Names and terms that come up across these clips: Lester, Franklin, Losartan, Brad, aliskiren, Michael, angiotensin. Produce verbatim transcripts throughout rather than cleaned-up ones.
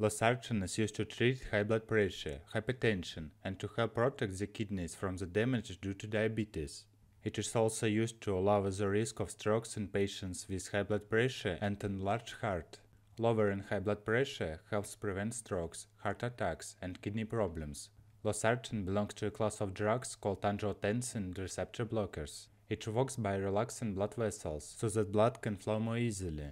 Losartan is used to treat high blood pressure, hypertension, and to help protect the kidneys from the damage due to diabetes. It is also used to lower the risk of strokes in patients with high blood pressure and enlarged heart. Lowering high blood pressure helps prevent strokes, heart attacks, and kidney problems. Losartan belongs to a class of drugs called angiotensin receptor blockers. It works by relaxing blood vessels so that blood can flow more easily.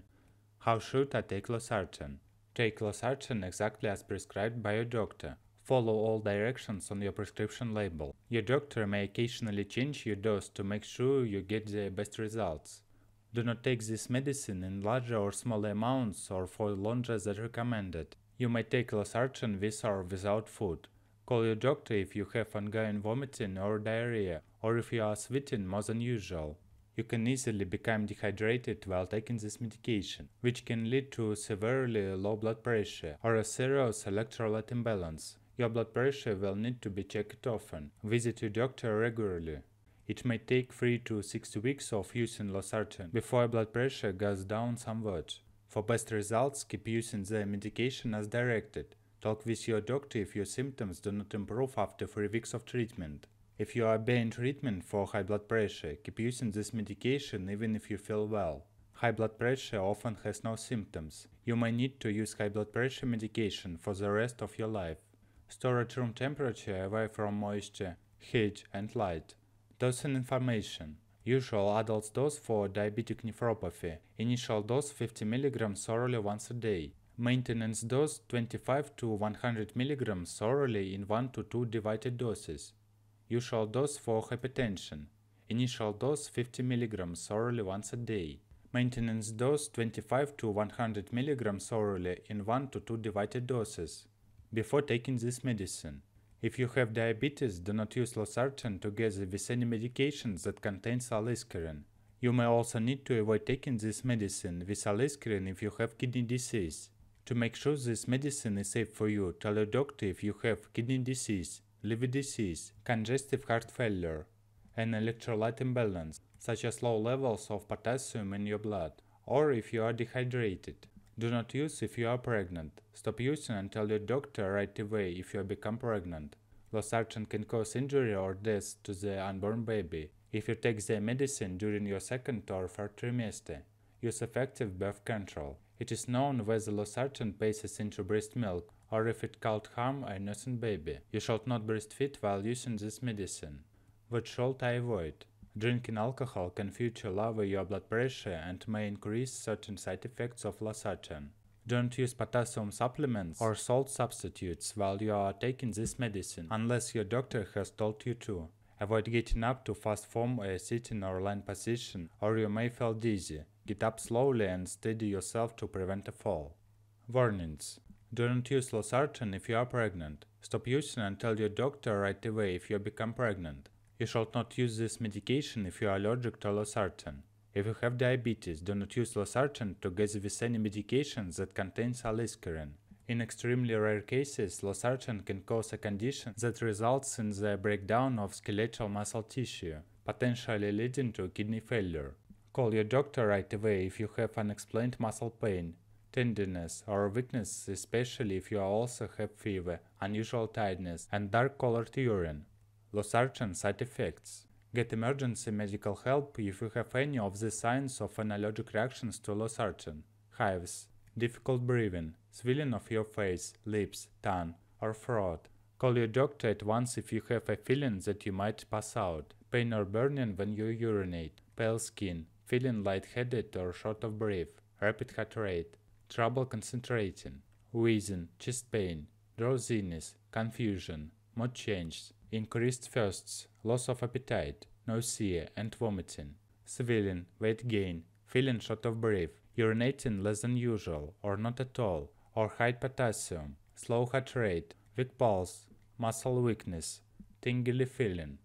How should I take Losartan? Take Losartan exactly as prescribed by your doctor. Follow all directions on your prescription label. Your doctor may occasionally change your dose to make sure you get the best results. Do not take this medicine in larger or smaller amounts or for longer than recommended. You may take Losartan with or without food. Call your doctor if you have ongoing vomiting or diarrhea, or if you are sweating more than usual. You can easily become dehydrated while taking this medication, which can lead to severely low blood pressure or a serious electrolyte imbalance. Your blood pressure will need to be checked often. Visit your doctor regularly. It may take three to six weeks of using Losartan before your blood pressure goes down somewhat. For best results, keep using the medication as directed. Talk with your doctor if your symptoms do not improve after three weeks of treatment. If you are being treatment for high blood pressure, keep using this medication even if you feel well. High blood pressure often has no symptoms. You may need to use high blood pressure medication for the rest of your life. Store at room temperature, away from moisture, heat, and light. Dosing information. Usual adults dose for diabetic nephropathy. Initial dose fifty milligrams orally once a day. Maintenance dose twenty-five to one hundred milligrams orally in one to two divided doses. Usual dose for hypertension. Initial dose fifty milligrams orally once a day. Maintenance dose twenty-five to one hundred milligrams orally in one to two divided doses. Before taking this medicine. If you have diabetes, do not use Losartan together with any medication that contains aliskiren. You may also need to avoid taking this medicine with aliskiren if you have kidney disease. To make sure this medicine is safe for you, tell your doctor if you have kidney disease, liver disease, congestive heart failure, an electrolyte imbalance, such as low levels of potassium in your blood, or if you are dehydrated. Do not use if you are pregnant. Stop using and tell your doctor right away if you become pregnant. Losartan can cause injury or death to the unborn baby if you take the medicine during your second or third trimester. Use effective birth control. It is known whether Losartan passes into breast milk or if it could harm a nursing baby. You should not breastfeed while using this medicine. What should I avoid? Drinking alcohol can future lower your blood pressure and may increase certain side effects of Losartan. Don't use potassium supplements or salt substitutes while you are taking this medicine, unless your doctor has told you to. Avoid getting up to fast form a sitting or lying position, or you may feel dizzy. Get up slowly and steady yourself to prevent a fall. Warnings. Do not use Losartan if you are pregnant. Stop using and tell your doctor right away if you become pregnant. You should not use this medication if you are allergic to Losartan. If you have diabetes, do not use Losartan together with any medication that contains aliskiren. In extremely rare cases, Losartan can cause a condition that results in the breakdown of skeletal muscle tissue, potentially leading to kidney failure. Call your doctor right away if you have unexplained muscle pain, tenderness or weakness, especially if you also have fever, unusual tiredness, and dark-colored urine. Losartan side effects. Get emergency medical help if you have any of the signs of an allergic reactions to Losartan. Hives, difficult breathing, swelling of your face, lips, tongue, or throat. Call your doctor at once if you have a feeling that you might pass out. Pain or burning when you urinate. Pale skin, feeling lightheaded or short of breath. Rapid heart rate. Trouble concentrating. Wheezing, chest pain, drowsiness, confusion, mood changes. Increased thirsts, loss of appetite, nausea and vomiting, swelling, weight gain, feeling short of breath, urinating less than usual or not at all, or high potassium, slow heart rate, weak pulse, muscle weakness, tingly feeling.